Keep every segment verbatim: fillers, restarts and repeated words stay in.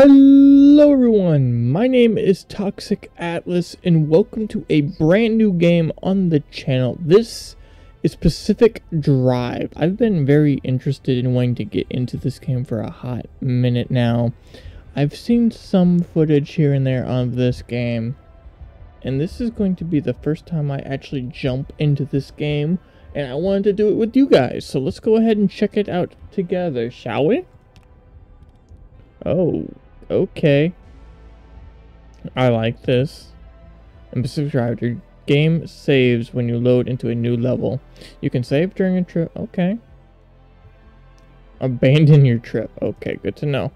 Hello everyone, my name is Toxic Atlas and welcome to a brand new game on the channel. This is Pacific Drive. I've been very interested in wanting to get into this game for a hot minute now. I've seen some footage here and there of this game, and this is going to be the first time I actually jump into this game, and I wanted to do it with you guys, so let's go ahead and check it out together, shall we? Oh, okay. I like this. In Pacific Drive, your game saves when you load into a new level. You can save during a trip. Okay. Abandon your trip. Okay, good to know.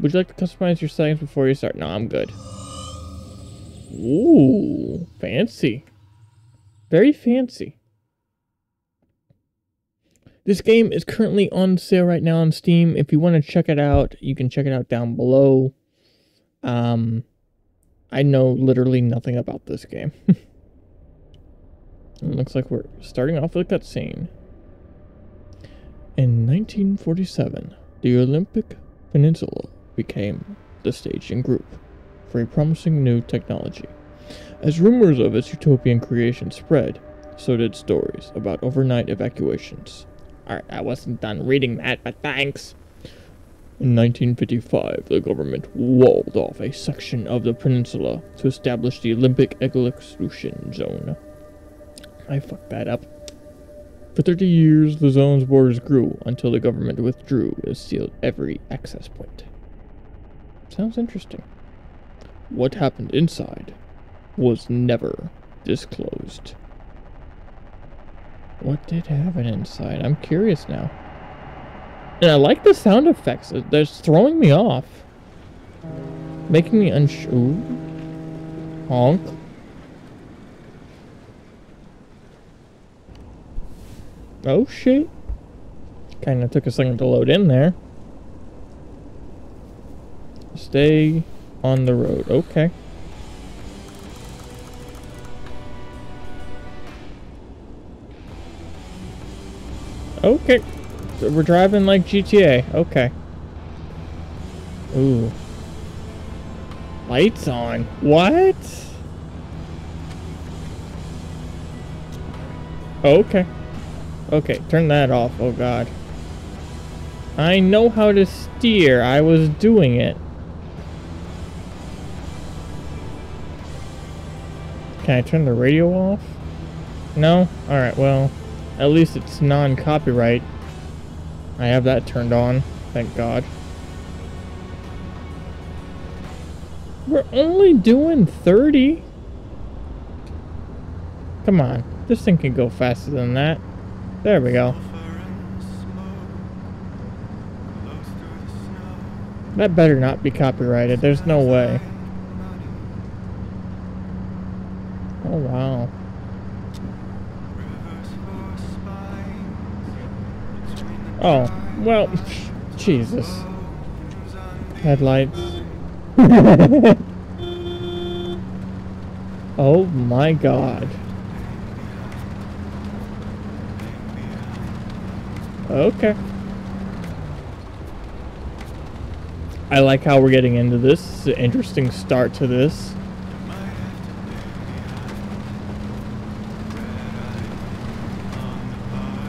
Would you like to customize your settings before you start? No, I'm good. Ooh, fancy. Very fancy. This game is currently on sale right now on Steam. If you want to check it out, you can check it out down below. Um, I know literally nothing about this game. It looks like we're starting off with a cutscene. In nineteen forty-seven, the Olympic Peninsula became the staging group for a promising new technology. As rumors of its utopian creation spread, so did stories about overnight evacuations. Alright, I wasn't done reading that, but thanks. In nineteen fifty-five, the government walled off a section of the peninsula to establish the Olympic Exclusion Zone. I fucked that up. For thirty years, the zone's borders grew until the government withdrew and sealed every access point. Sounds interesting. What happened inside was never disclosed. What did happen inside? I'm curious now. And I like the sound effects. They're throwing me off. Making me unsure. Honk. Oh shit. Kinda took a second to load in there. Stay on the road. Okay. Okay, so we're driving like G T A. Okay. Ooh. Lights on. What? Okay. Okay, turn that off. Oh, God. I know how to steer. I was doing it. Can I turn the radio off? No? Alright, well... At least it's non-copyright. I have that turned on, thank God. We're only doing thirty. Come on, this thing can go faster than that. There we go. That better not be copyrighted, there's no way. Oh wow. Oh, well, Jesus. Headlights. Oh my God. Okay. I like how we're getting into this. It's an interesting start to this.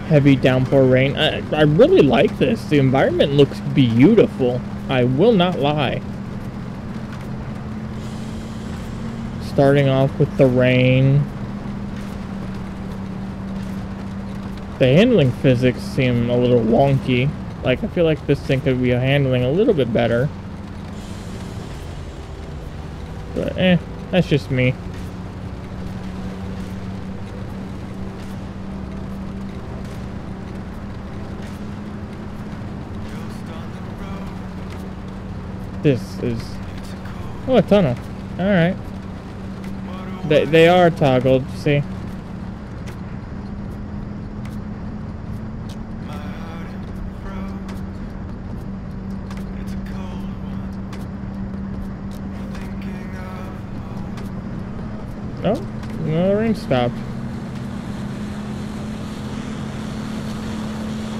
Heavy downpour rain. I, I really like this. The environment looks beautiful. I will not lie. Starting off with the rain. The handling physics seem a little wonky. Like, I feel like this thing could be handling a little bit better. But eh, that's just me. This is... Oh, a tunnel. Alright. They, they are toggled, see? Oh, no, the rain stopped.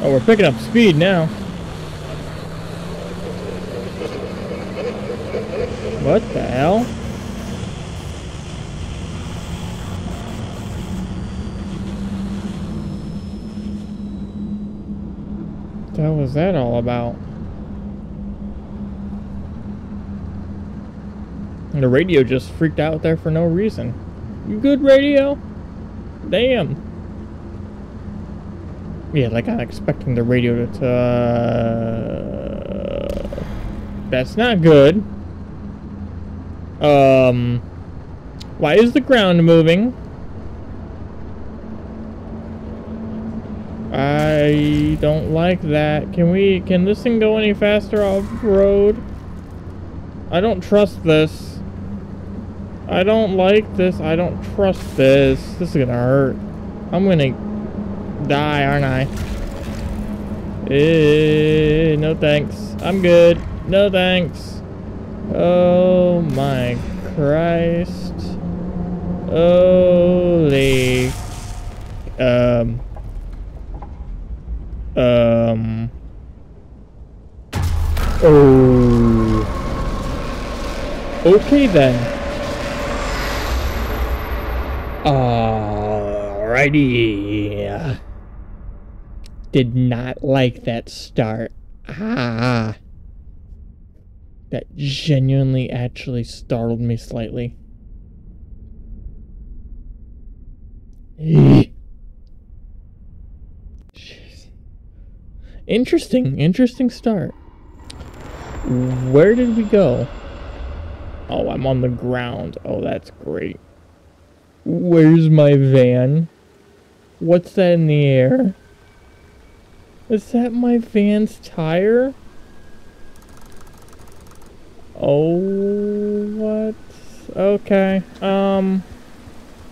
Oh, we're picking up speed now. What the hell? What the hell was that all about? And the radio just freaked out there for no reason. You good, radio? Damn. Yeah, like I'm expecting the radio to... Uh, that's not good. Um, why is the ground moving? I don't like that. Can we... Can this thing go any faster off-road? I don't trust this. I don't like this. I don't trust this. This is gonna hurt. I'm gonna... die, aren't I? Eh, no thanks. I'm good. No thanks. Oh my Christ. Holy. Um. Um. Oh. Okay then. Alrighty. Did not like that start. Ah. That genuinely actually startled me slightly. Interesting, interesting start. Where did we go? Oh, I'm on the ground. Oh, that's great. Where's my van? What's that in the air? Is that my van's tire? Oh, what? Okay, um...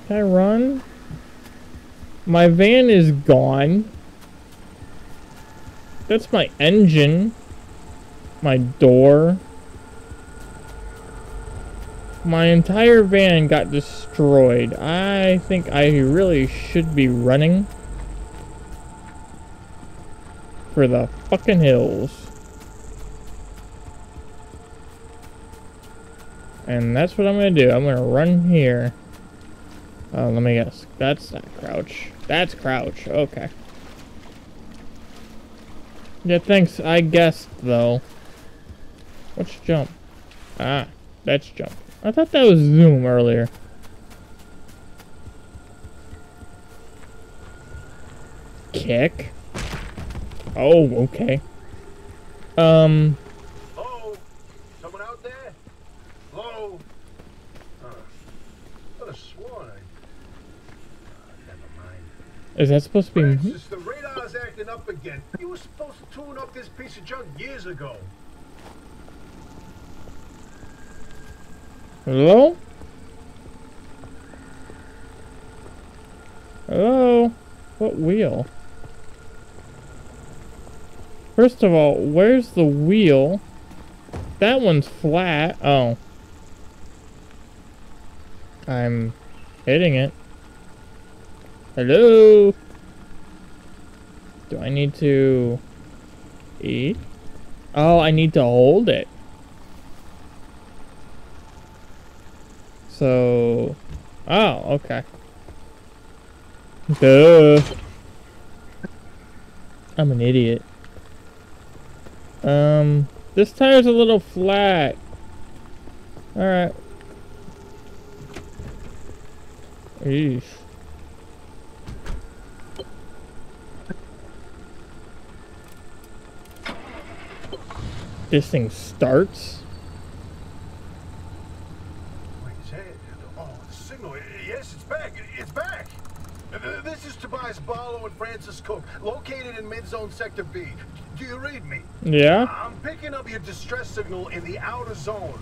Can I run? My van is gone. That's my engine. My door. My entire van got destroyed. I think I really should be running. For the fucking hills. And that's what I'm gonna do. I'm gonna run here. Uh, let me guess. That's not crouch. That's crouch. Okay. Yeah, thanks. I guessed, though. Let's jump. Ah, that's jump. I thought that was zoom earlier. Kick. Oh, okay. Um. Hello? Someone out there? Hello? Uh, I could have sworn I... Uh, never mind. Is that supposed to be me? Francis, the radar's acting up again. You were supposed to tune up this piece of junk years ago. Hello? Hello? What wheel? First of all, where's the wheel? That one's flat. Oh. I'm hitting it. Hello? Do I need to eat? Oh, I need to hold it. So... Oh, okay. Duh. I'm an idiot. Um, this tire's a little flat. Alright. Eesh. This thing starts? Wait, is that, oh, the signal. Yes, it's back. It's back. This is Tobias Barlow and Francis Cook, located in mid-zone sector B. Do you read me? Yeah. I'm picking up your distress signal in the outer zone.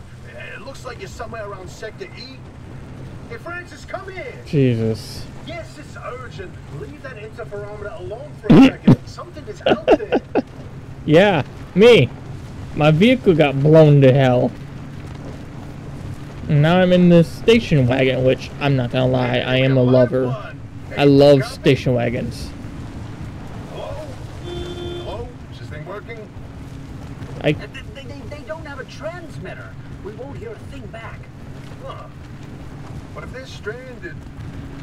It looks like you're somewhere around Sector E. Hey, Francis, come here. Jesus. Yes, it's urgent. Leave that interferometer alone for a second. Something is out there. Yeah, me. My vehicle got blown to hell. And now I'm in this station wagon, which I'm not gonna lie, I am a lover. I love station wagons. I... They, they, they don't have a transmitter. we won't hear a thing back. Huh. But if they're stranded,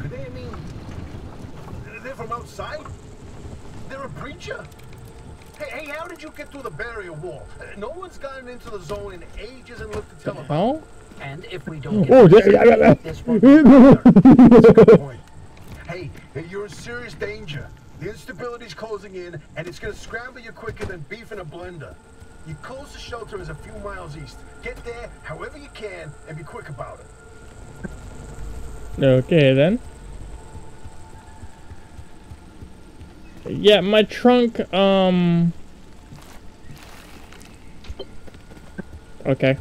could they mean they're from outside? They're a breacher? Hey, hey, how did you get through the barrier wall? No one's gotten into the zone in ages and looked to tell them. Oh? And if we don't get oh, this, yeah. this won't be That's a good point. Hey, you're in serious danger. The instability's closing in, and it's gonna scramble you quicker than beef in a blender. Your closest shelter is a few miles east. Get there however you can, and be quick about it. Okay, then. Yeah, my trunk, um... okay.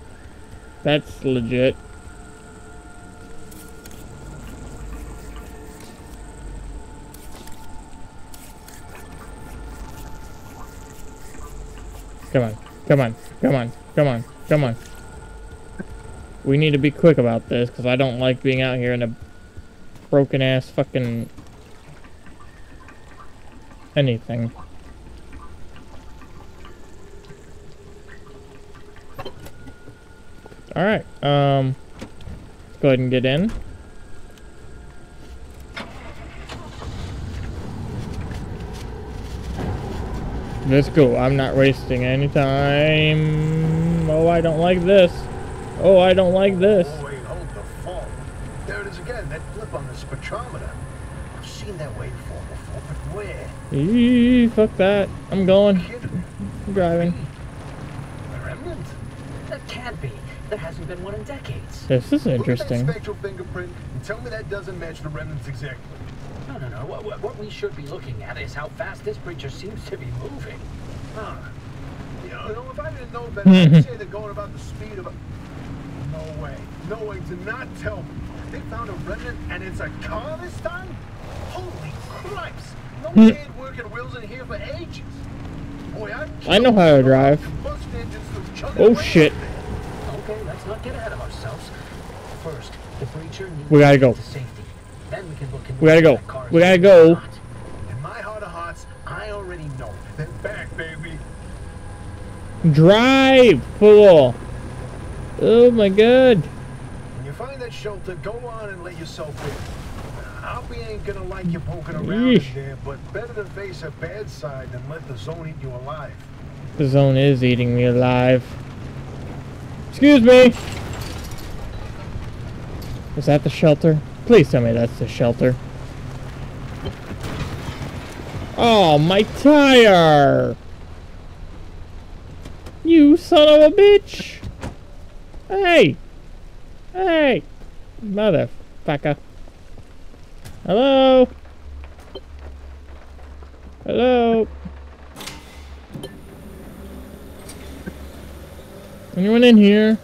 That's legit. Come on, come on, come on, come on, come on. We need to be quick about this, because I don't like being out here in a broken-ass fucking... anything. Alright, um... let's go ahead and get in. Let's go. I'm not wasting any time. Oh, I don't like this. Oh, I don't like this. Oh, wait, hold the phone. There it is again, that blip on the spectrometer. I've seen that waveform before, but where? Eee, fuck that. I'm going. I'm driving. A remnant? That can't be. There hasn't been one in decades. This is interesting. Look at that spectral fingerprint and tell me that doesn't match the remnants exactly. No, no, no. What, what we should be looking at is how fast this creature seems to be moving. Huh. You know, if I didn't know better, I'd say they're going about the speed of a... No way. No way to not tell me. They found a remnant and it's a car this time? Holy Christ! No hand working wheels in here for ages. Boy, I'm I know how to drive. Oh, shit. Okay, let's not get ahead of ourselves. First, the creature needs we gotta go. To safety. Then we can look in the we gotta go. We gotta go. In my heart of hearts, I already know. Then back, baby. Drive, fool. Oh my god. When you find that shelter, go on and let yourself in. I'll be ain't gonna like you poking around in there, but better to face a bad side than let the zone eat you alive. The zone is eating me alive. Excuse me. Is that the shelter? Please tell me that's the shelter. Oh, my tire! You son of a bitch! Hey! Hey! Motherfucker. Hello? Hello? Anyone in here?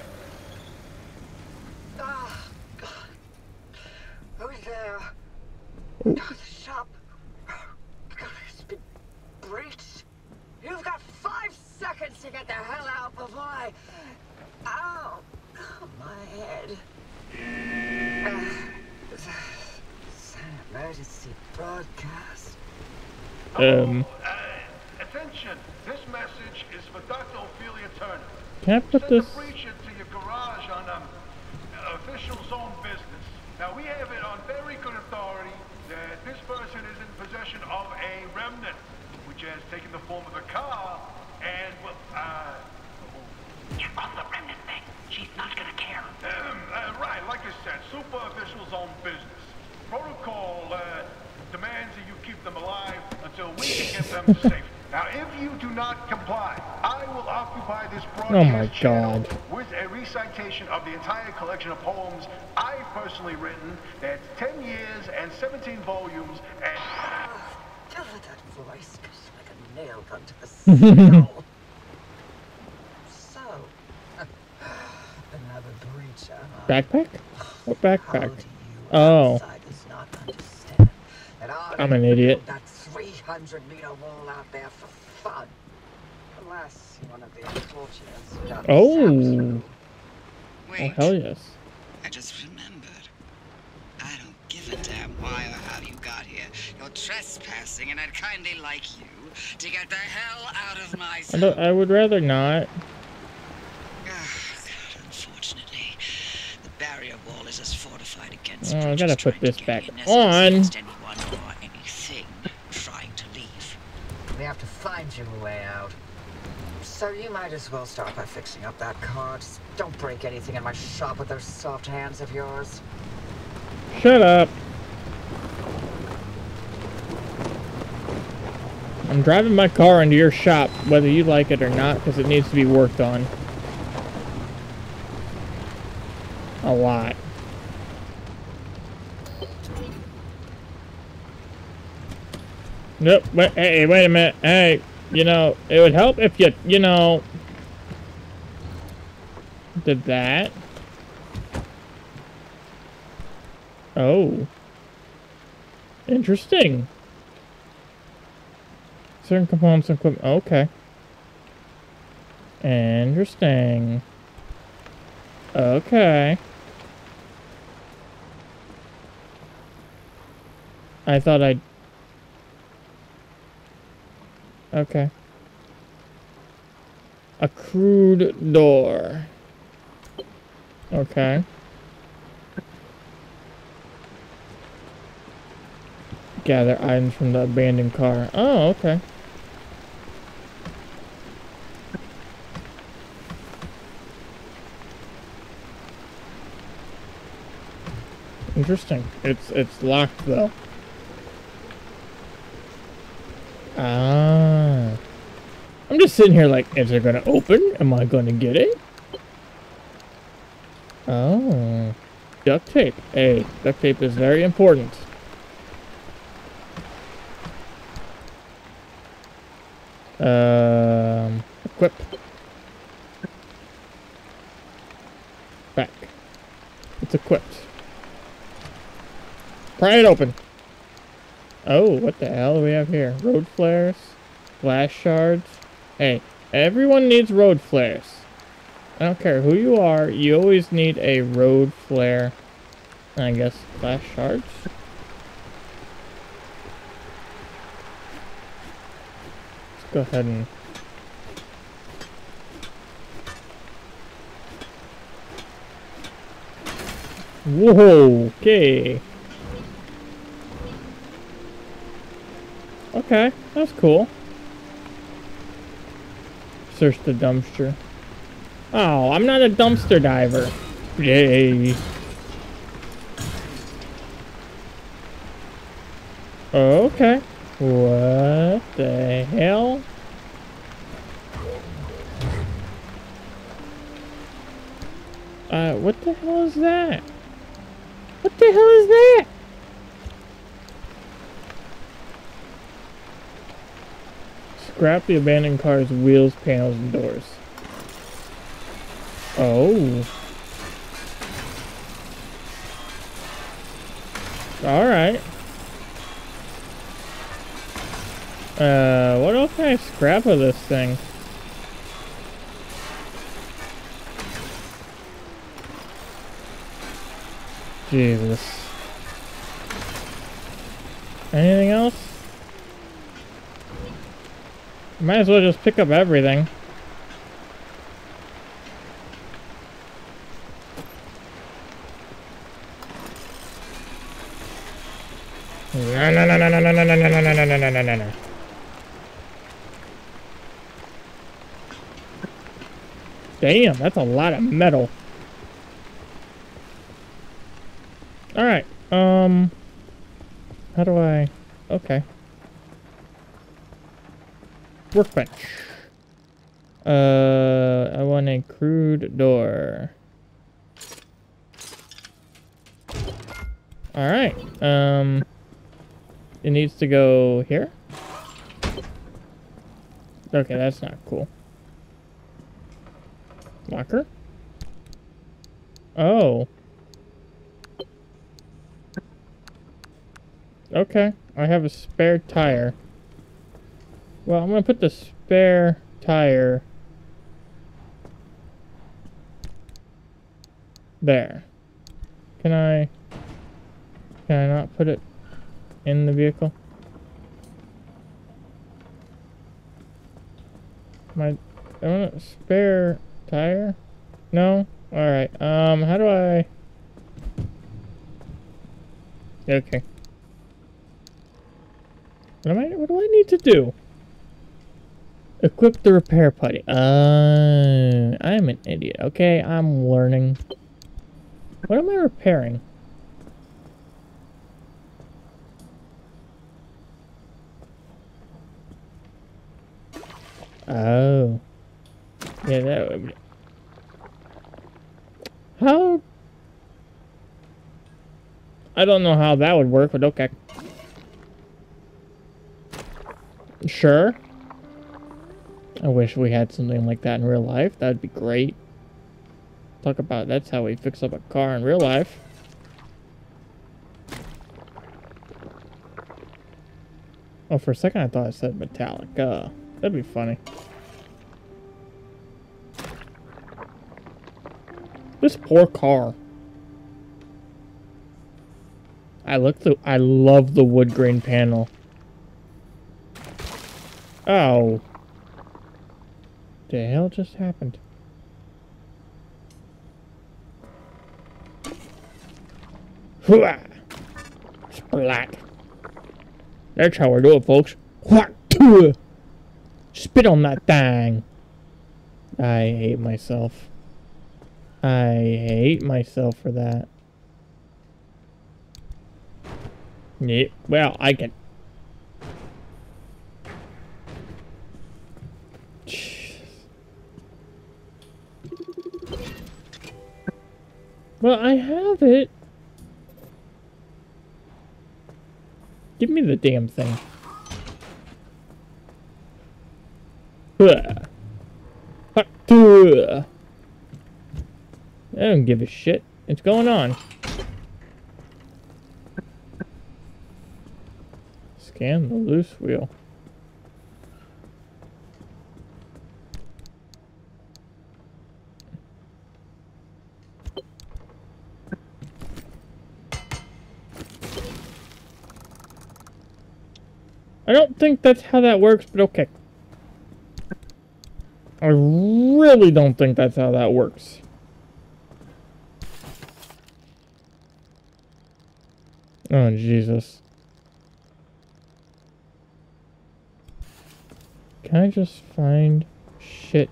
Oh, the shop. God, it's been breached. You've got five seconds to get the hell out before I... Ow! Oh, my head. Uh, it's, a, it's an emergency broadcast. Um. Oh, uh, attention. This message is for Doctor Ophelia Turner. Can I put this? Send the breach into your garage on um, official zone business. Now, we have it on very good authority. That this person is in possession of a remnant, which has taken the form of a car, and, well, uh... You're on the remnant thing. She's not gonna care. Um, uh, right, like I said, super officials on business. Protocol, uh, demands that you keep them alive until we can get them to safety. Now, if you do not comply, I will occupy this broadcast oh my God. With a recitation of the entire collection of poems I've personally written. That's ten years and seventeen volumes and... Tell her that voice goes like a nail gun to the skull. So, uh, another breach, uh, backpack? What backpack? Oh. I'm an idiot. three hundred meter wall out there for fun. Unless one of the unfortunates. Oh. Wait. Oh, hell yes. I just remembered. I don't give a damn why or how you got here. You're trespassing, and I'd kindly like you to get the hell out of my. I, I would rather not. Oh, God, unfortunately. area wall is as fortified against oh, I gotta put this back on. We have to find you a way out. So you might as well start by fixing up that car. Just don't break anything in my shop with those soft hands of yours. Shut up. I'm driving my car into your shop, whether you like it or not, because it needs to be worked on. A lot. Nope. Wait, hey, wait a minute. Hey, you know, it would help if you, you know, did that. Oh. Interesting. Certain components and equipment. Okay. Interesting. Okay. I thought I'd... Okay. A crude door. Okay. Gather items from the abandoned car. Oh, okay. Interesting. It's it's locked though. Ah. I'm just sitting here like, is it gonna open? Am I gonna get it? Oh. Duct tape. Hey, duct tape is very important. Um equip. Back. It's equipped. Pry it open. Oh, what the hell do we have here? Road flares, glass shards. Hey, everyone needs road flares. I don't care who you are, you always need a road flare. I guess glass shards. Let's go ahead and... Whoa, okay. Okay, that's cool. Search the dumpster. Oh, I'm not a dumpster diver. Yay. Okay. What the hell? Uh, what the hell is that? What the hell is that? Scrap the abandoned car's wheels, panels, and doors. Oh. Alright. Uh, what else can I scrap of this thing? Jesus. Anything else? Might as well just pick up everything. No, no, no, no, no, no, no, no, no, no, no, no, no, no, no. Damn, that's a lot of metal. All right. Um, how do I? Okay. Workbench. Uh, I want a crude door. All right. Um, it needs to go here. Okay, that's not cool. Locker. Oh. Okay, I have a spare tire. Well, I'm gonna put the spare tire there. Can I can I not put it in the vehicle? My I want a spare tire? No? Alright. Um how do I Okay. What am I? What do I need to do? Equip the repair putty. Uh, I'm an idiot. Okay, I'm learning. What am I repairing? Oh. Yeah, that would be... How? I don't know how that would work, but okay. Sure. I wish we had something like that in real life. That'd be great. Talk about it. That's how we fix up a car in real life. Oh, for a second I thought I said Metallica. That'd be funny. This poor car. I look through. I love the wood grain panel. Oh. The hell just happened? Hooah! Splat! That's how we do it, folks. Spit on that thing! I hate myself. I hate myself for that. Yeah, well, I can. Well, I have it. Give me the damn thing. I don't give a shit. It's going on. Scan the loose wheel. I don't think that's how that works, but okay. I really don't think that's how that works. Oh, Jesus. Can I just find shit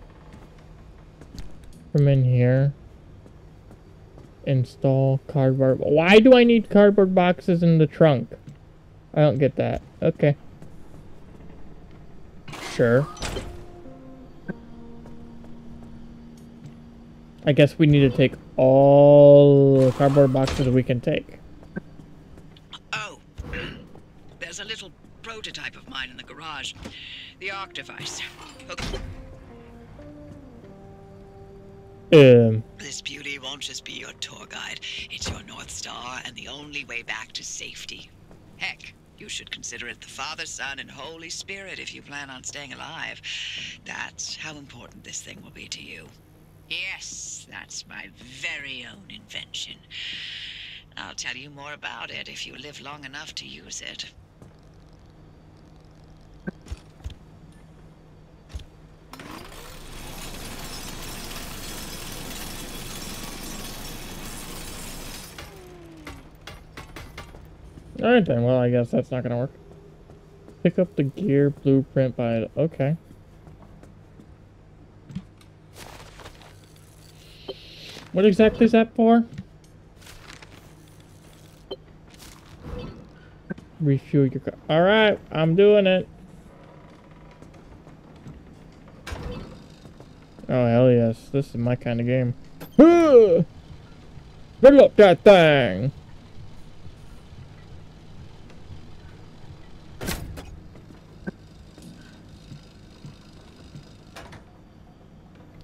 from in here? Install cardboard. Why do I need cardboard boxes in the trunk? I don't get that. Okay. Sure. I guess we need to take all the cardboard boxes we can take. Oh, there's a little prototype of mine in the garage. The arc device. Okay. Um. This beauty won't just be your tour guide. It's your North Star and the only way back to safety. Heck. You should consider it the Father, Son, and Holy Spirit if you plan on staying alive. That's how important this thing will be to you. Yes, that's my very own invention. I'll tell you more about it if you live long enough to use it. Alright then, well, I guess that's not gonna work. Pick up the gear blueprint by... Okay. What exactly is that for? Refuel your car. Alright, I'm doing it. Oh, hell yes. This is my kind of game. Fill up that thing!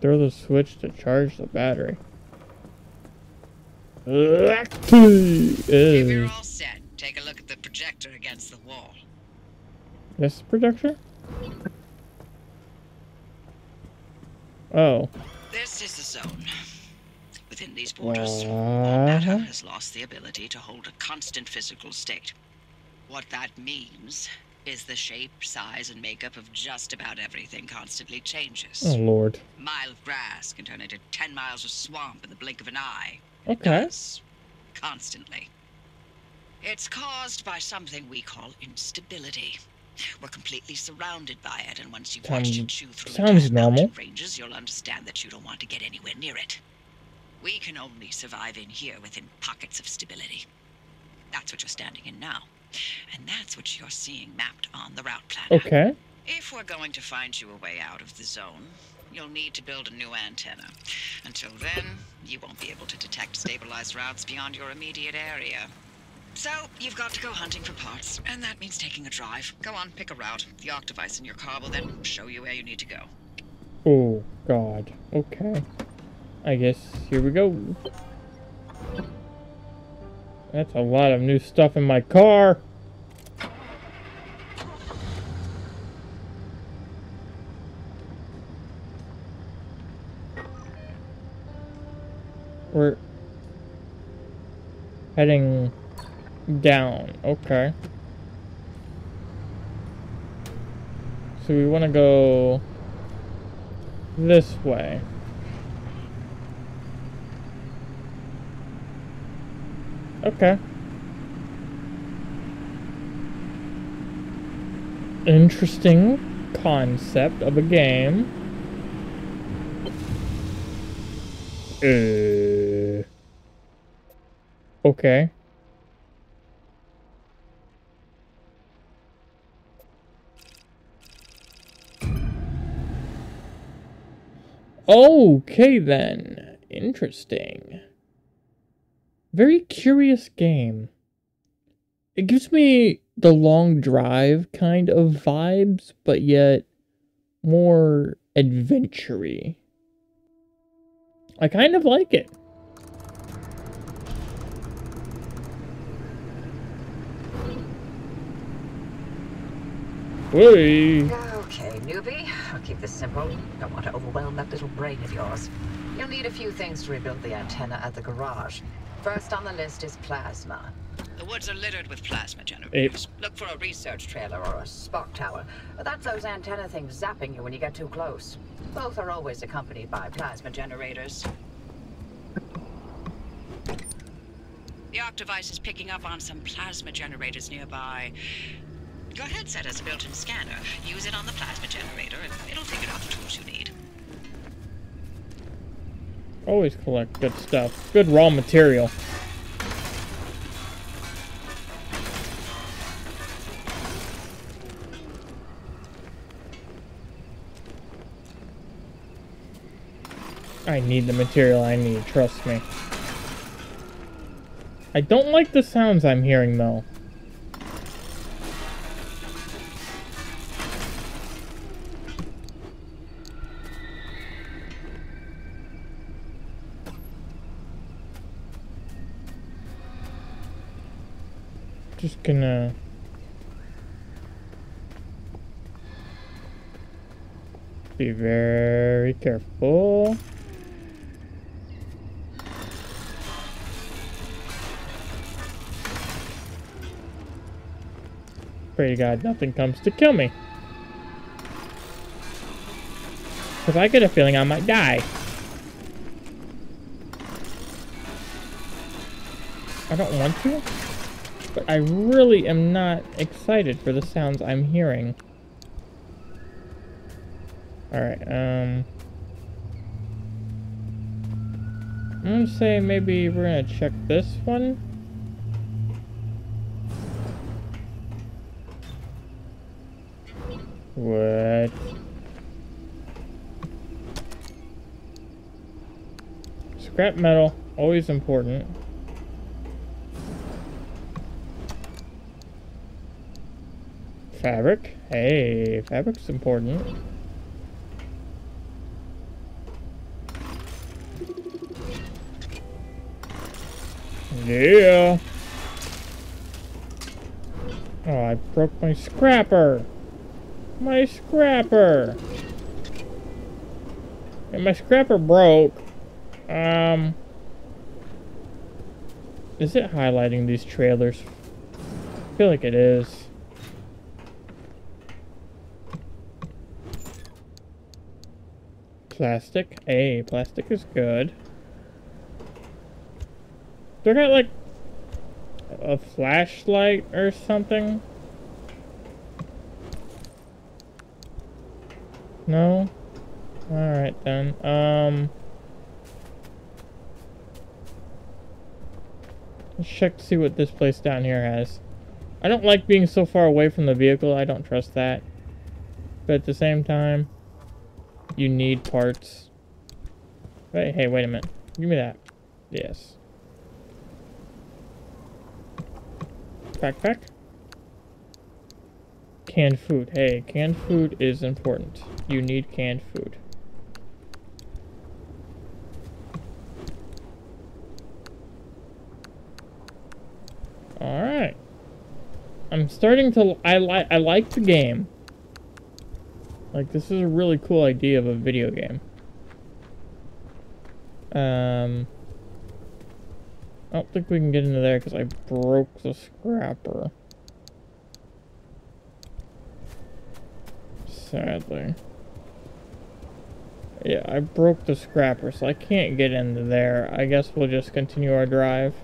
Throw the switch to charge the battery. If you're all set, take a look at the projector against the wall. This projector? Oh. This is the zone. Within these borders, all matter has lost the ability to hold a constant physical state. What that means is the shape, size, and makeup of just about everything constantly changes. Oh, Lord. A mile of grass can turn into ten miles of swamp in the blink of an eye. Okay. It does. Constantly. It's caused by something we call instability. We're completely surrounded by it, and once you've watched it chew through sounds normal ranges, you'll understand that you don't want to get anywhere near it. We can only survive in here within pockets of stability. That's what you're standing in now, and that's what you're seeing mapped on the route plan. Okay. If we're going to find you a way out of the zone, you'll need to build a new antenna. Until then, you won't be able to detect stabilized routes beyond your immediate area. So, you've got to go hunting for parts, and that means taking a drive. Go on, pick a route. The ARC device in your car will then show you where you need to go. Oh, God. Okay. I guess here we go. That's a lot of new stuff in my car. We're heading down. Okay. So we want to go this way. Okay. Interesting concept of a game. Uh, okay. Okay then. Interesting. Very curious game. It gives me the long drive kind of vibes, but yet more adventure-y. I kind of like it. Whee! Okay, newbie. I'll keep this simple. Don't want to overwhelm that little brain of yours. You'll need a few things to rebuild the antenna at the garage. First on the list is plasma. The woods are littered with plasma generators. Eight. Look for a research trailer or a spark tower. That's those antenna things zapping you when you get too close. Both are always accompanied by plasma generators. The ARC device is picking up on some plasma generators nearby. Your headset has a built-in scanner. Use it on the plasma generator and it'll figure out the tools you need. Always collect good stuff. Good raw material. I need the material I need, trust me. I don't like the sounds I'm hearing, though. Just gonna be very careful. Pray to God nothing comes to kill me, because I get a feeling I might die. I don't want to, but I really am not excited for the sounds I'm hearing. Alright, um... I'm gonna say maybe we're gonna check this one. What? Scrap metal, always important. Fabric. Hey, fabric's important. Yeah. Oh, I broke my scrapper. My scrapper. And my scrapper broke. Um. Is it highlighting these trailers? I feel like it is. Plastic. Hey, plastic is good. They're got like a flashlight or something? No? Alright then. Um... Let's check to see what this place down here has. I don't like being so far away from the vehicle. I don't trust that. But at the same time, you need parts. Wait, hey, wait a minute. Give me that. Yes. Backpack. Canned food. Hey, canned food is important. You need canned food. Alright. I'm starting to... I, li I like the game. Like, this is a really cool idea of a video game. Um... I don't think we can get into there because I broke the scrapper. Sadly. Yeah, I broke the scrapper, so I can't get into there. I guess we'll just continue our drive.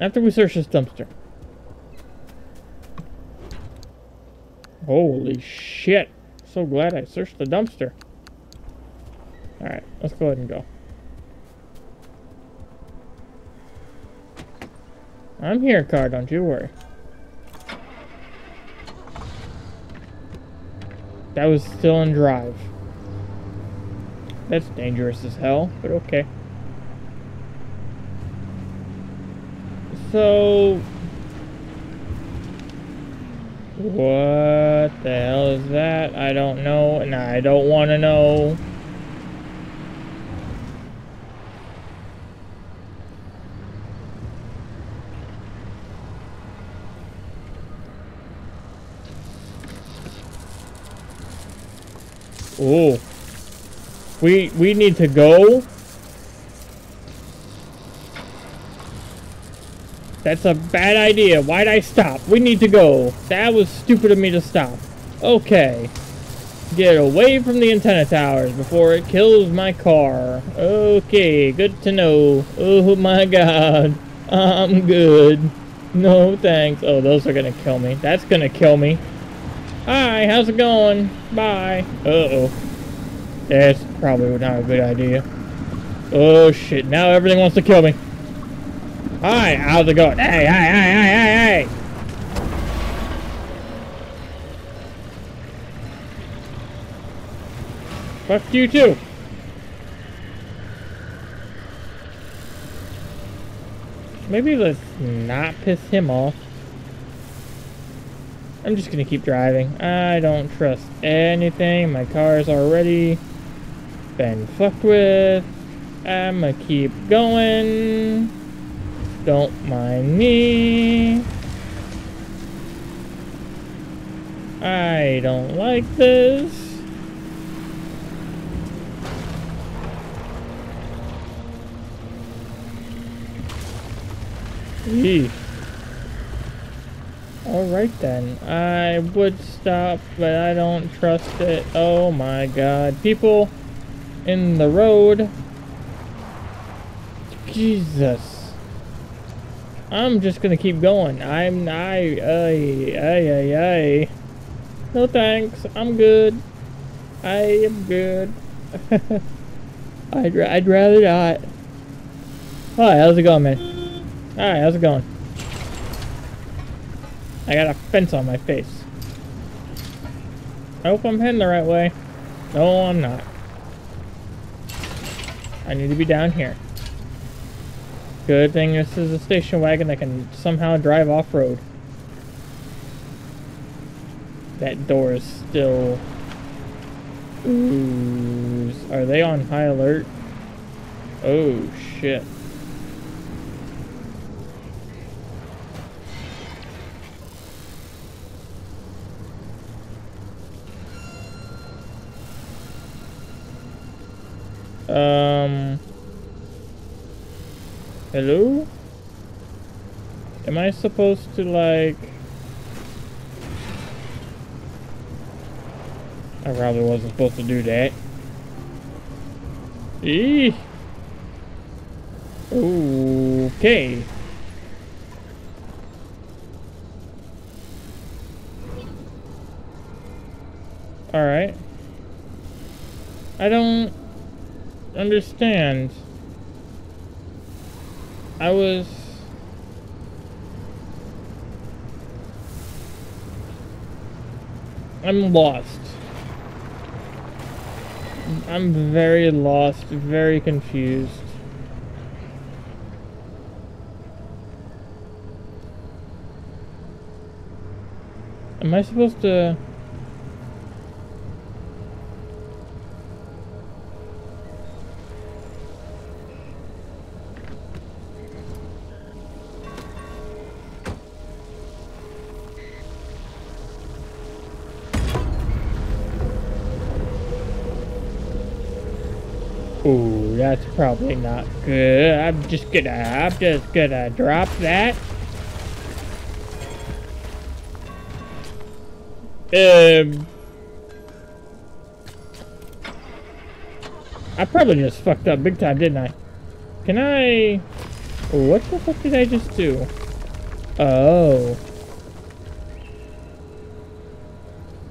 After we search this dumpster. Holy shit. So glad I searched the dumpster. Alright, let's go ahead and go. I'm here, car, don't you worry. That was still in drive. That's dangerous as hell, but okay. So... What the hell is that? I don't know, and I don't want to know. Oh, we we need to go. That's a bad idea. Why'd I stop? We need to go. That was stupid of me to stop. Okay. Get away from the antenna towers before it kills my car. Okay, good to know. Oh my god. I'm good. No thanks. Oh, those are gonna kill me. That's gonna kill me. Hi, how's it going? Bye. Uh-oh. That's probably not a good idea. Oh shit, now everything wants to kill me. Hi, how's it going? Hey, hey, hey, hey, hey, hey! Fuck you too! Maybe let's not piss him off. I'm just gonna keep driving. I don't trust anything. My car's already been fucked with. I'm gonna keep going. Don't mind me. I don't like this. Eesh. Alright then. I would stop, but I don't trust it. Oh my god. People in the road. Jesus. I'm just gonna keep going. I'm I I I I. No thanks. I'm good. I am good. I'd I'd rather not. Hi, how's it going, man? All right, how's it going? I got a fence on my face. I hope I'm heading the right way. No, I'm not. I need to be down here. Good thing this is a station wagon that can somehow drive off-road. That door is still... Ooh, are they on high alert? Oh, shit. Um... Hello? Am I supposed to, like... I probably wasn't supposed to do that. Eee! Okay. Alright. I don't understand. I was... I'm lost. I'm very lost, very confused. Am I supposed to... Ooh, that's probably not good. I'm just gonna, I'm just gonna drop that. Um, I probably just fucked up big time, didn't I? Can I? What the fuck did I just do? Oh.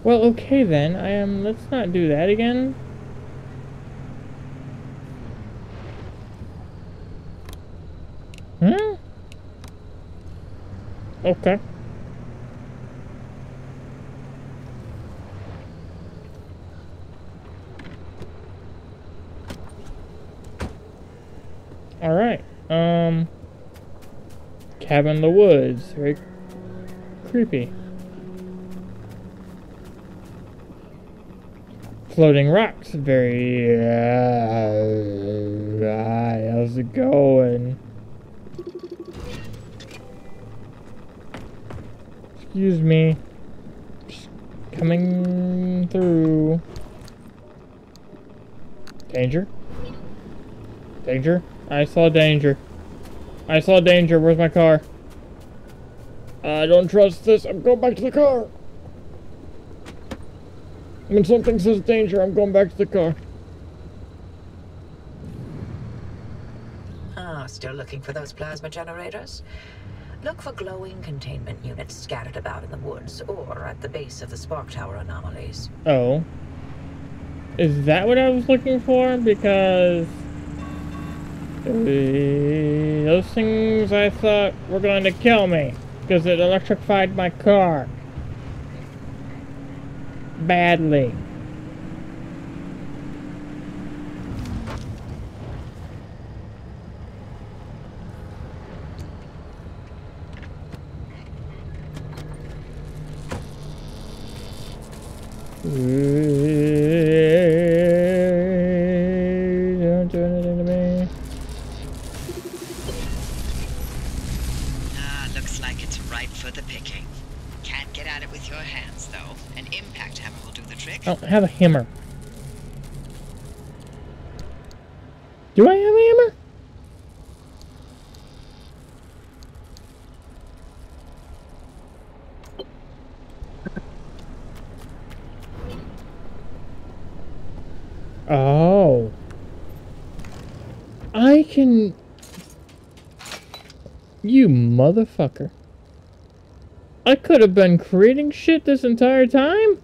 Well, okay then. I am. Um, let's not do that again. Hmm? Okay. Alright. Um. Cabin in the woods. Very creepy. Floating rocks. Very. Uh, how's it going? Excuse me. Just coming through. Danger? Danger? I saw danger. I saw danger. Where's my car? I don't trust this. I'm going back to the car. When something says danger, I'm going back to the car. Ah, still looking for those plasma generators? Look for glowing containment units scattered about in the woods or at the base of the spark tower anomalies. Oh. Is that what I was looking for? Because... those things I thought were going to kill me. Because it electrified my car. Badly. Don't do anything to me. Ah, looks like it's ripe for the picking. Can't get at it with your hands, though. An impact hammer will do the trick. I don't have a hammer. Do I have a hammer? Oh. I can... You motherfucker. I could have been creating shit this entire time?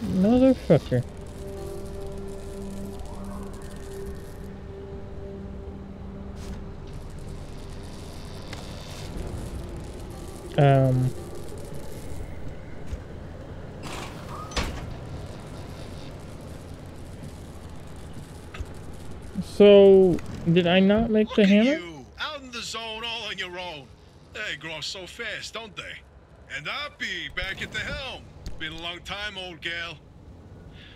Motherfucker. Um... So, did I not make Look the hammer? You, out in the zone, all on your own. They grow so fast, don't they? And I'll be back at the helm. Been a long time, old gal.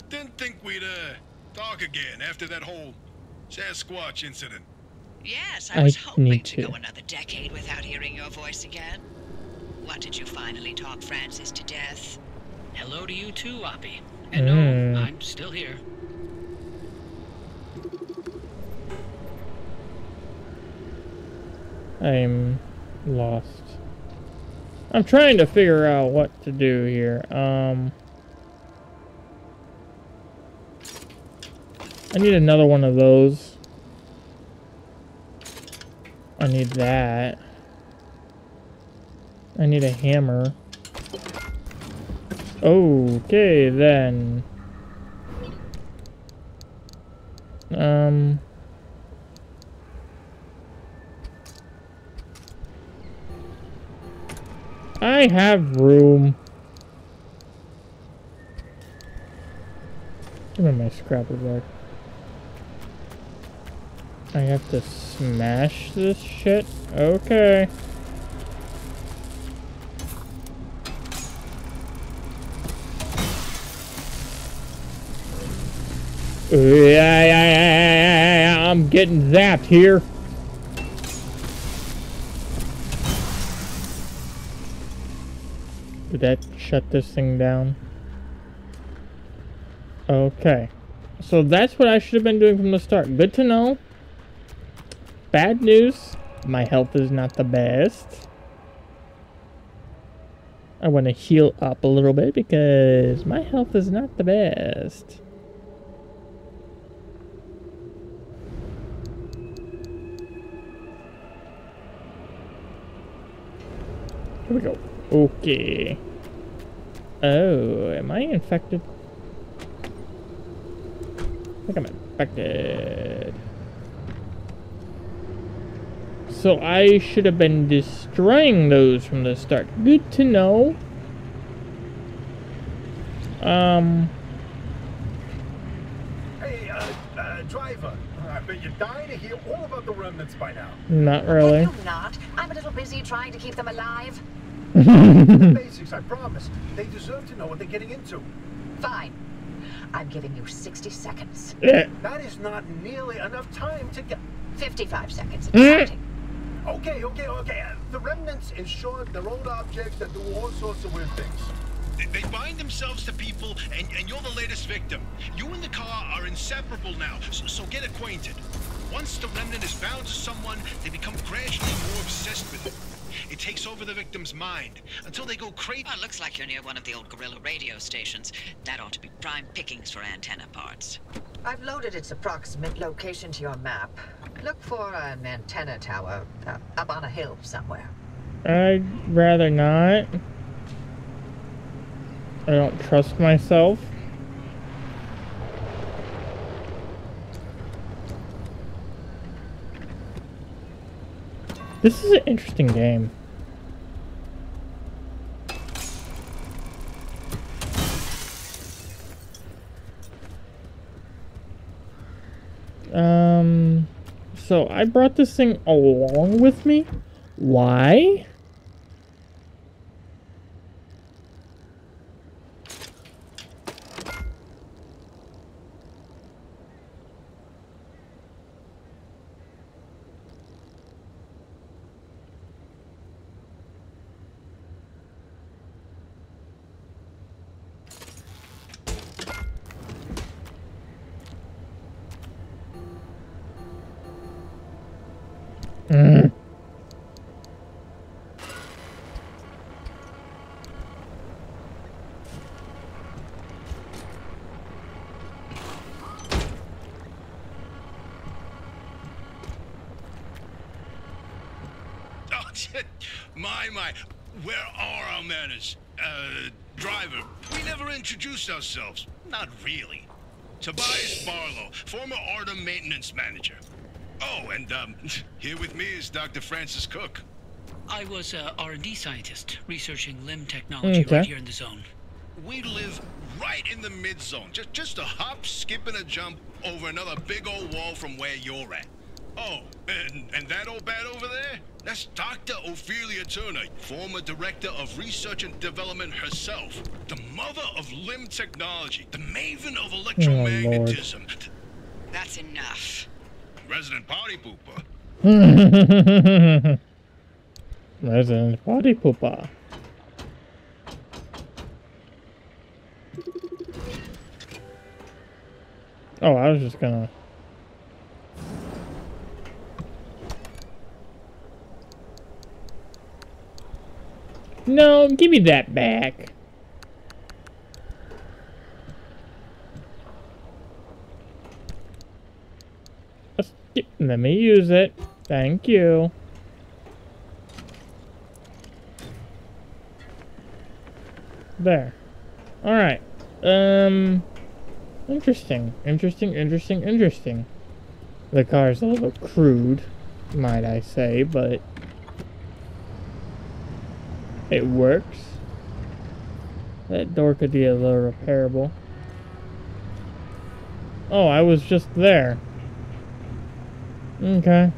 Didn't think we'd uh, talk again after that whole Sasquatch incident. Yes, I was I hoping to. to go another decade without hearing your voice again. What did you finally talk Francis to death? Hello to you too, Oppie. And mm. no, I'm still here. I'm lost. I'm trying to figure out what to do here. Um, I need another one of those. I need that. I need a hammer. Okay, then. Um... I have room. Give me my scrapper back. I have to smash this shit? Okay. Yeah, yeah, yeah, yeah, I'm getting zapped here. Did that shut this thing down? Okay. So that's what I should have been doing from the start. Good to know. Bad news. My health is not the best. I want to heal up a little bit because my health is not the best. Here we go. Okay. Oh, am I infected? I think I'm infected. So I should have been destroying those from the start. Good to know. Um. Hey, uh, uh driver. I bet you're dying to hear all about the remnants by now. Not really. No, not. I'm a little busy trying to keep them alive. The basics, I promise. They deserve to know what they're getting into. Fine. I'm giving you sixty seconds. That is not nearly enough time to get... fifty-five seconds. Okay, okay, okay. The remnants, in short, they're old objects that do all sorts of weird things. They, they bind themselves to people, and, and you're the latest victim. You and the car are inseparable now, so, so get acquainted. Once the remnant is bound to someone, they become gradually more obsessed with it. It takes over the victim's mind, until they go crazy. Well, it looks like you're near one of the old guerrilla radio stations. That ought to be prime pickings for antenna parts. I've loaded its approximate location to your map. Look for an antenna tower uh, up on a hill somewhere. I'd rather not. I don't trust myself. This is an interesting game. Um, so I brought this thing along with me. Why? Mm. Oh, my, my. Where are our manners? Uh, driver, we never introduced ourselves. Not really. Tobias Barlow, former Artem maintenance manager. Oh, and um, here with me is Doctor Francis Cook. I was a R and D scientist researching limb technology okay. right here in the zone. We live right in the mid-zone, just, just a hop, skip, and a jump over another big old wall from where you're at. Oh, and, and that old bat over there? That's Doctor Ophelia Turner, former director of research and development herself. The mother of limb technology, the maven of electromagnetism. Oh, that's enough. Resident Party Pooper. Resident Party Pooper. Oh, I was just gonna... No, give me that back. Let me use it. Thank you. There. Alright. Um... Interesting. Interesting, interesting, interesting. The car's a little crude, might I say, but... it works. That door could be a little repairable. Oh, I was just there. Okay.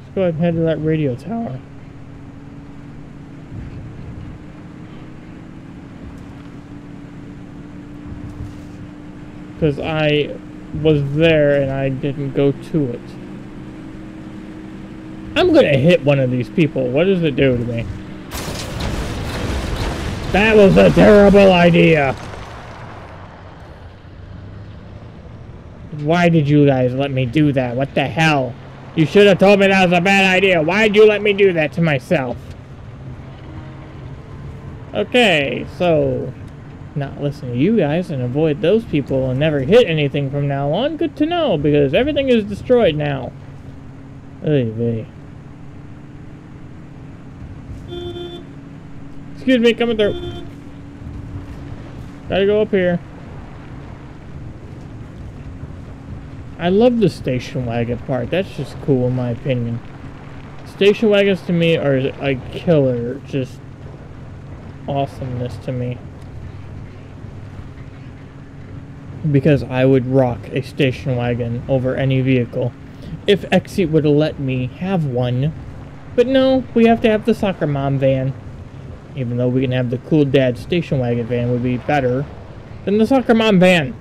Let's go ahead and head to that radio tower. Because I was there and I didn't go to it. I'm gonna hit one of these people. What does it do to me? That was a terrible idea! Why did you guys let me do that? What the hell? You should have told me that was a bad idea. Why did you let me do that to myself? Okay, so... not listen to you guys and avoid those people and never hit anything from now on. Good to know, because everything is destroyed now. Oy vey. Excuse me, coming through. Gotta go up here. I love the station wagon part. That's just cool in my opinion. Station wagons to me are a killer. Just awesomeness to me. Because I would rock a station wagon over any vehicle. If Exit would let me have one. But no, we have to have the soccer mom van. Even though we can have the cool dad station wagon van would be better than the soccer mom van.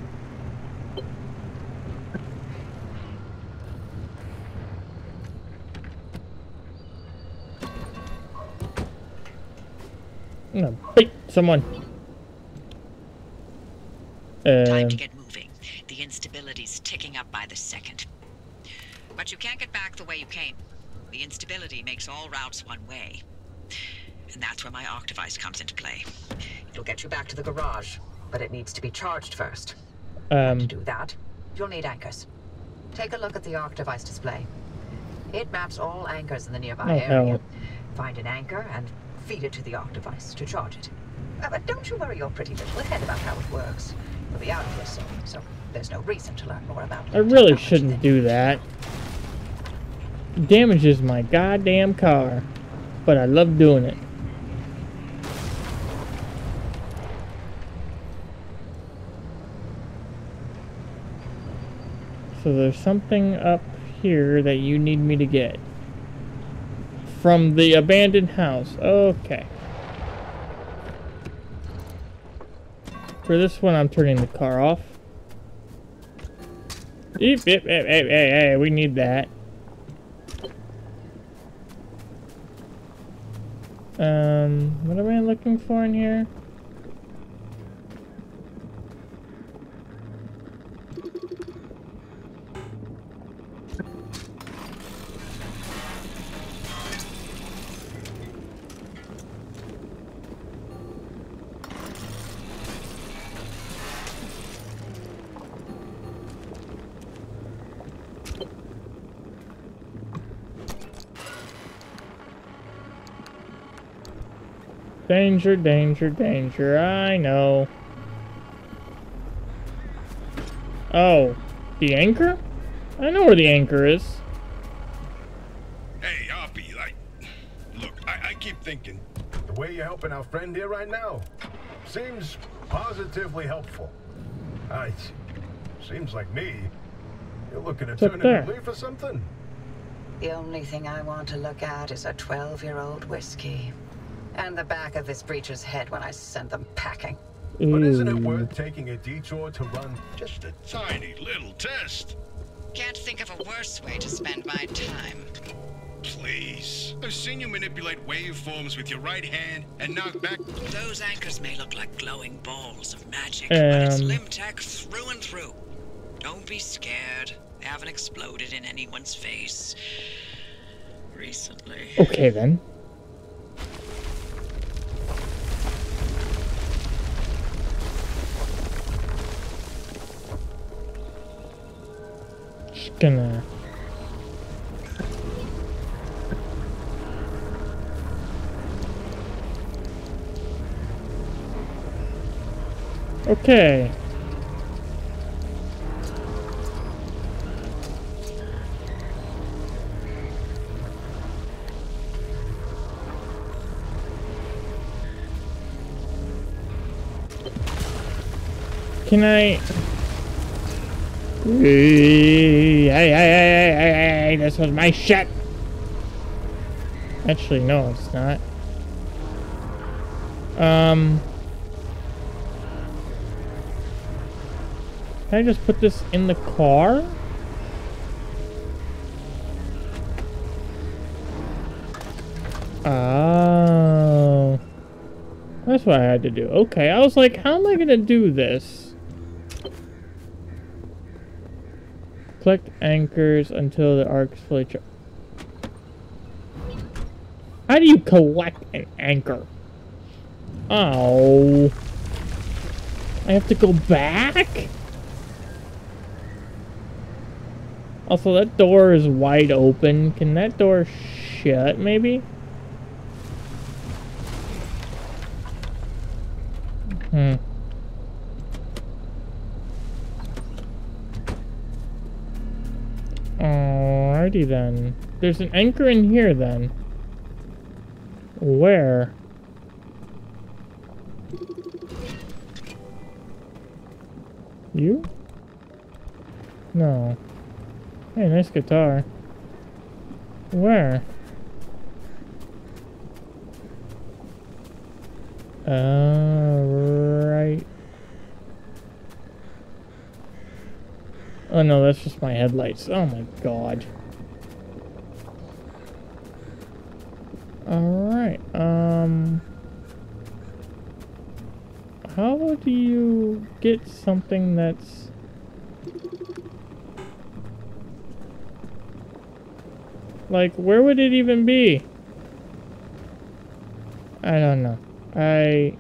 I'm gonna beat someone. Uh, Time to get moving. The instability's ticking up by the second. But you can't get back the way you came. The instability makes all routes one way. And that's where my arc device comes into play. It'll get you back to the garage, but it needs to be charged first. Um, to do that, you'll need anchors. Take a look at the arc device display. It maps all anchors in the nearby oh, area. Hell. Find an anchor and feed it to the arc device to charge it. Uh, but don't you worry your pretty little head about how it works. We'll be out of here soon, so there's no reason to learn more about it. I really shouldn't do that. Damages my goddamn car, but I love doing it. So there's something up here that you need me to get. From the abandoned house. Okay. For this one, I'm turning the car off. Eep, eep, eep, eep, eep, eep, we need that. Um, what am I looking for in here? Danger, danger, danger, I know. Oh, the anchor? I know where the anchor is. Hey, Oppie, like, look, I, I keep thinking. The way you're helping our friend here right now seems positively helpful. I, it seems like me. You're looking to turn into leaf or something? The only thing I want to look at is a twelve-year-old whiskey. And the back of this breacher's head when I send them packing. Mm. But isn't it worth taking a detour to run just a tiny little test? Can't think of a worse way to spend my time. Please. I've seen you manipulate waveforms with your right hand and knock back. Those anchors may look like glowing balls of magic, um. but it's Limtech through and through. Don't be scared. They haven't exploded in anyone's face recently. Okay, then. Gonna Okay. Can I? Hey, hey, hey, hey, hey, this was my shit. Actually, no, it's not. Um, can I just put this in the car? Oh, that's what I had to do. Okay, I was like, how am I gonna do this? Collect anchors until the arc's fully charged. How do you collect an anchor? Oh. I have to go back? Also, that door is wide open. Can that door shut, maybe? Hmm. Alrighty then. There's an anchor in here then. Where? You? No. Hey, nice guitar. Where? Uh, right. Oh no, that's just my headlights. Oh my god. Alright, um... how do you get something that's... like, where would it even be? I don't know. I...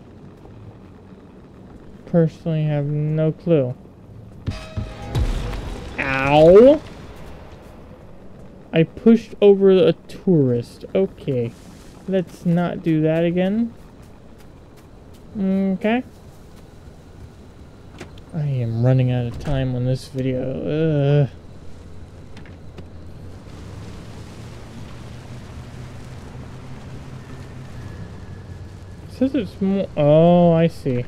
personally have no clue. Ow! I pushed over a tourist. Okay. Let's not do that again. Okay. I am running out of time on this video. Ugh. It says it's more... oh, I see.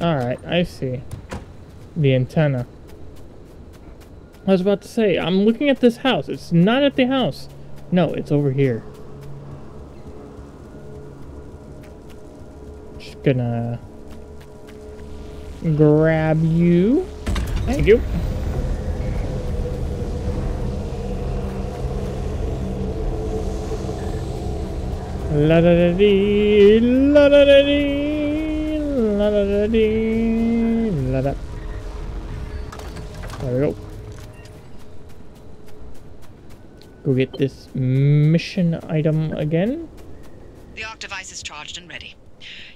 Alright, I see. The antenna. I was about to say, I'm looking at this house. It's not at the house. No, it's over here. Just gonna grab you. Thank you. La da da dee, la da da dee, la da da dee, la da. There we go. Go get this mission item again. The arc device is charged and ready.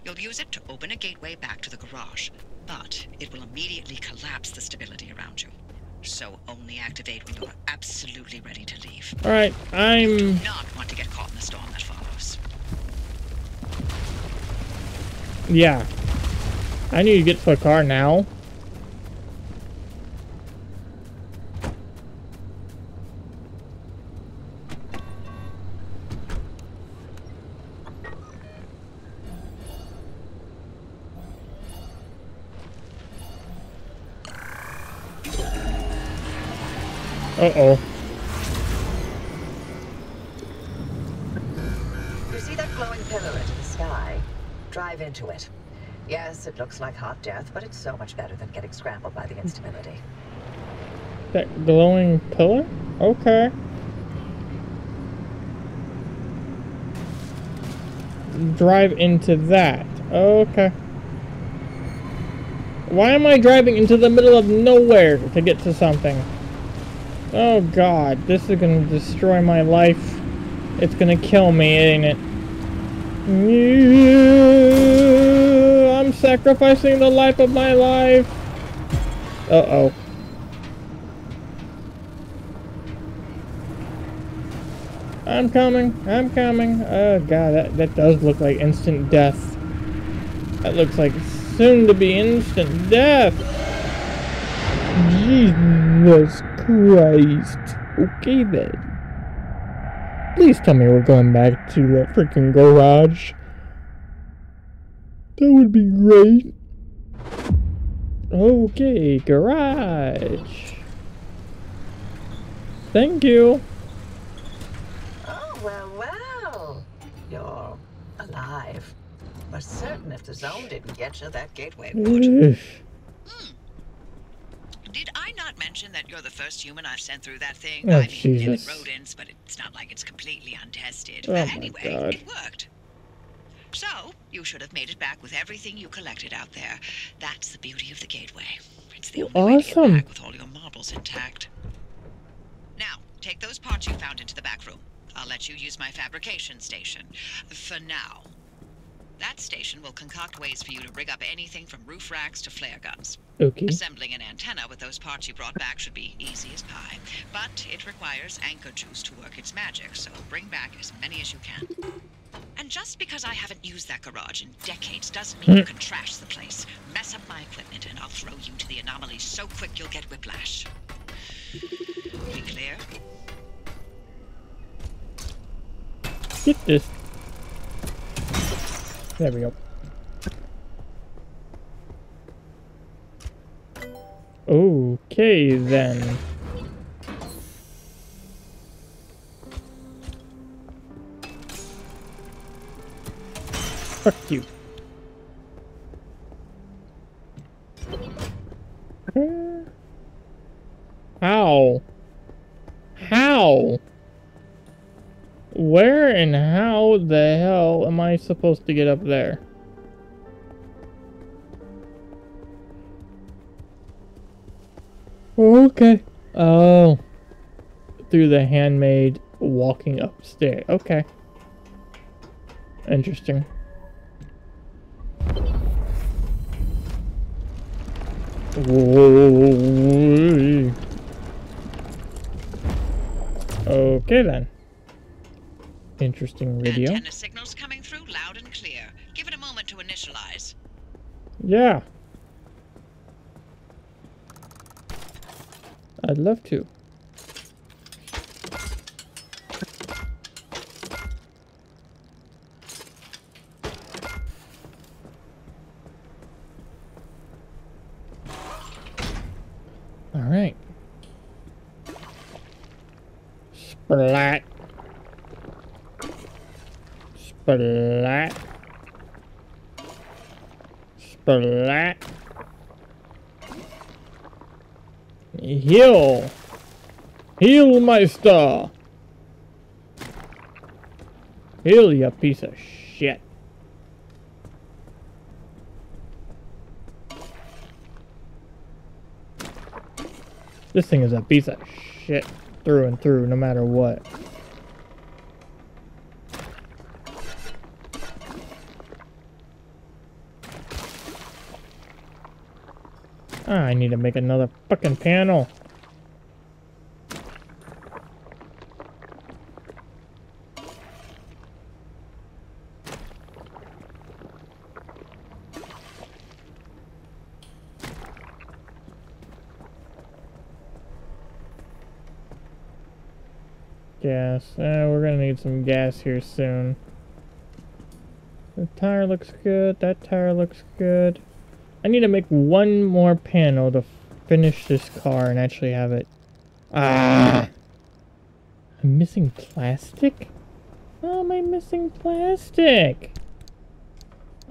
You'll use it to open a gateway back to the garage, but it will immediately collapse the stability around you. So only activate when you're absolutely ready to leave. All right, I'm... you do not want to get caught in the storm that follows. Yeah. I need to get to a car now. Uh-oh. You see that glowing silhouette in the sky? Drive into it. Yes, it looks like hot death, but it's so much better than getting scrambled by the instability. That glowing pillar? Okay. Drive into that. Okay. Why am I driving into the middle of nowhere to get to something? Oh god, this is gonna destroy my life. It's gonna kill me, ain't it? I'm sacrificing the life of my life. Uh-oh. I'm coming, I'm coming. Oh god, that, that does look like instant death. That looks like soon to be instant death. Jesus Christ. Okay then. Please tell me we're going back to that freaking garage. That would be great. Okay, garage. Thank you. Oh, well, well. You're alive. We're certain if the zone didn't get you, that gateway would. Hmm. Did I not mention that you're the first human I've sent through that thing? Oh, I mean, Jesus. It rodents, but it's not like it's completely untested. Oh, but anyway, God. It worked. So, you should have made it back with everything you collected out there. That's the beauty of the gateway. It's the only way to get back with all your marbles intact. Now, take those parts you found into the back room. I'll let you use my fabrication station. For now. That station will concoct ways for you to rig up anything from roof racks to flare guns. Okay. Assembling an antenna with those parts you brought back should be easy as pie. But it requires anchor juice to work its magic, so bring back as many as you can. And just because I haven't used that garage in decades doesn't mean you can trash the place. Mess up my equipment and I'll throw you to the anomaly so quick you'll get whiplash. Be clear? Get this. There we go. Okay then. Fuck you. How? How? Where and how the hell am I supposed to get up there? Okay. Oh. Through the handmade walking upstairs. Okay. Interesting. Whoa. Okay then. Interesting video. Antenna signals coming through loud and clear. Give it a moment to initialize. Yeah. I'd love to. Alright. Splat. Splat. Splat. Heal. Heal, Meister. Heal, you piece of shit. This thing is a piece of shit through and through, no matter what. Oh, I need to make another fucking panel. Gas. Uh, we're gonna need some gas here soon. The tire looks good. That tire looks good. I need to make one more panel to finish this car and actually have it. Ah! I'm missing plastic? How am I missing plastic?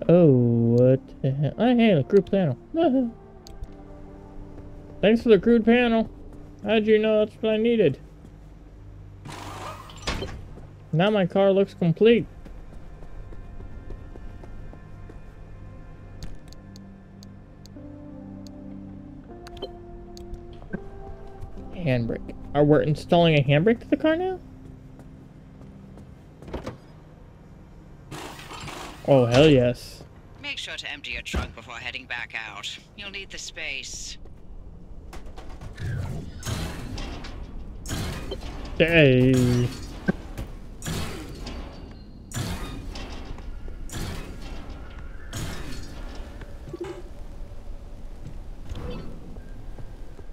Oh, what the hell? Oh, hey, the crude panel. Thanks for the crude panel. How'd you know that's what I needed? Now my car looks complete. Handbrake. Are we installing a handbrake to the car now? Oh, hell yes. Make sure to empty your trunk before heading back out. You'll need the space. Hey.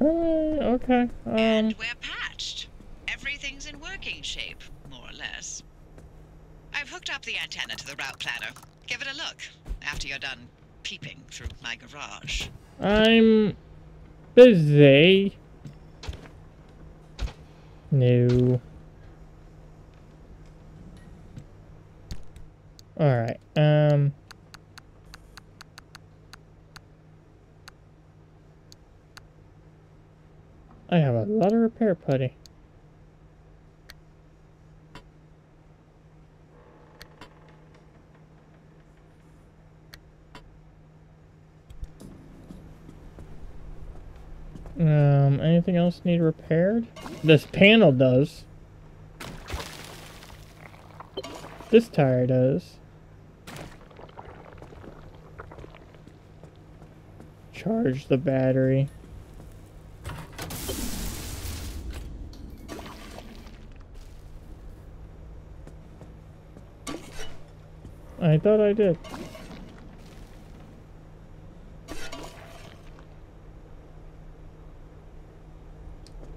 Uh, okay. Um... And we're patched. Everything's in working shape, more or less. I've hooked up the antenna to the route planner. Give it a look after you're done peeping through my garage. I'm busy. No. Alright, um... I have a lot of repair putty. Um, anything else need repaired? This panel does. This tire does. Charge the battery. I thought I did.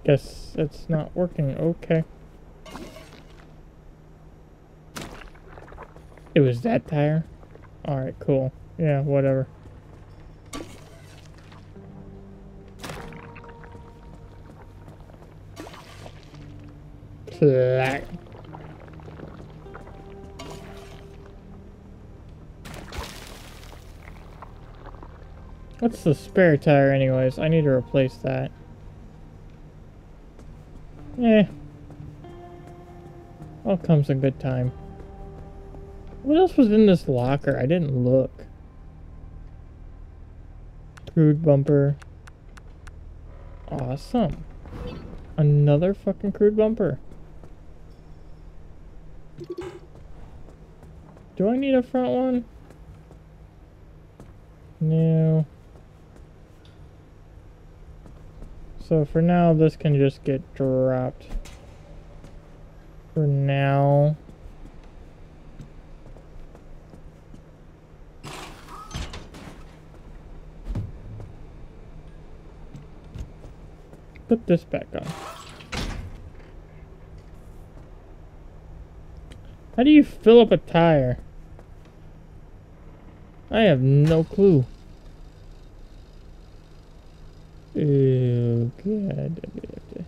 Guess that's not working. Okay. It was that tire? Alright, cool. Yeah, whatever. Plack. What's the spare tire anyways? I need to replace that. Eh. All comes in good time. What else was in this locker? I didn't look. Crude bumper. Awesome. Another fucking crude bumper. Do I need a front one? No. So for now, this can just get dropped. For now. Put this back on. How do you fill up a tire? I have no clue. Oh, God.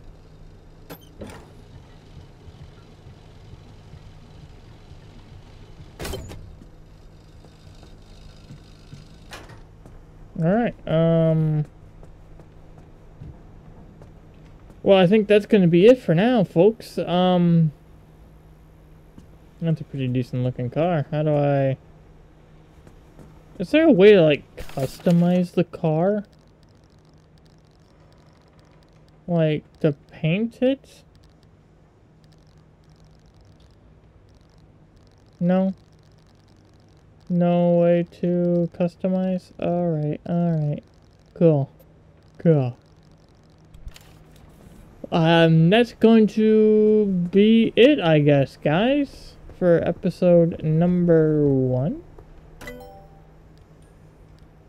Alright, um... well, I think that's going to be it for now, folks. Um... That's a pretty decent looking car. How do I... Is there a way to, like, customize the car? Like, to paint it? No? No way to customize? Alright, alright. Cool. Cool. Um, that's going to be it, I guess, guys, for episode number one.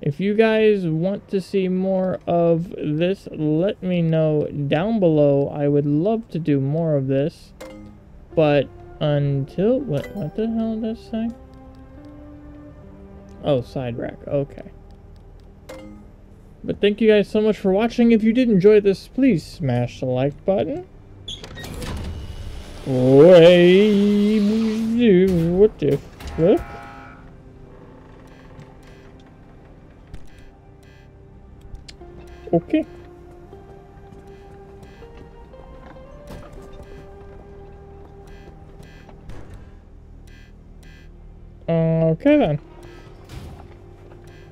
If you guys want to see more of this, let me know down below. I would love to do more of this. But until... What, what the hell does this say? Oh, side rack. Okay. But thank you guys so much for watching. If you did enjoy this, please smash the like button. Wait, what the fuck? Okay. Okay then.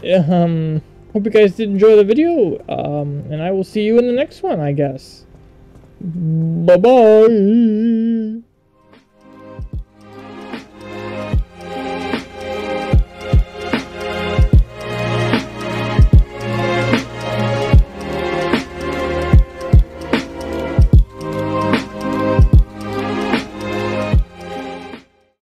Yeah, um, hope you guys did enjoy the video. Um, and I will see you in the next one, I guess. Bye-bye.